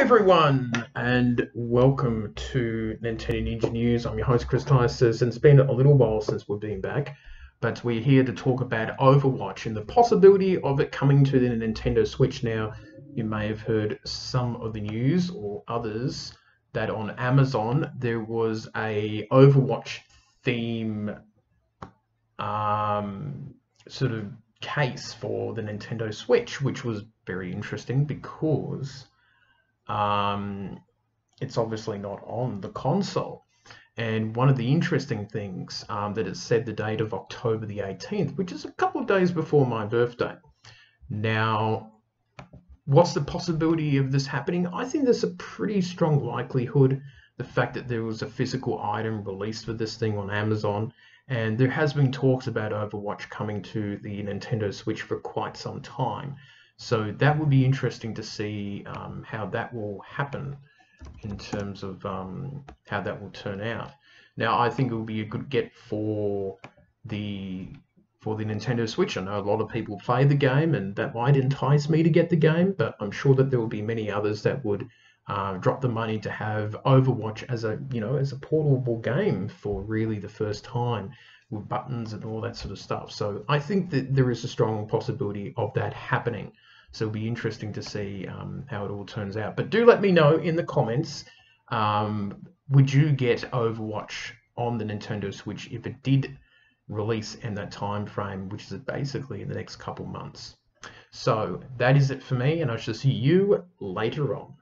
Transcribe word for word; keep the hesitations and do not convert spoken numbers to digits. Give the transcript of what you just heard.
everyone, and welcome to Nintendo Ninja News. I'm your host, Chris Tyson, and it's been a little while since we've been back, but we're here to talk about Overwatch and the possibility of it coming to the Nintendo Switch. Now, you may have heard some of the news or others that on Amazon there was a Overwatch theme um, sort of case for the Nintendo Switch, which was very interesting because um, it's obviously not on the console. And one of the interesting things um, that it said the date of October the eighteenth, which is a couple of days before my birthday. Now, what's the possibility of this happening? I think there's a pretty strong likelihood. The fact that there was a physical item released for this thing on Amazon, and there has been talks about Overwatch coming to the Nintendo Switch for quite some time. So that would be interesting to see um, how that will happen in terms of um, how that will turn out. Now, I think it will be a good get for the for the Nintendo Switch. I know a lot of people play the game, and that might entice me to get the game, but I'm sure that there will be many others that would uh, drop the money to have Overwatch as a, you know, as a portable game for really the first time with buttons and all that sort of stuff. So I think that there is a strong possibility of that happening. So it'll be interesting to see um, how it all turns out. But do let me know in the comments, um, would you get Overwatch on the Nintendo Switch if it did release in that time frame, which is basically in the next couple months? So that is it for me, and I shall see you later on.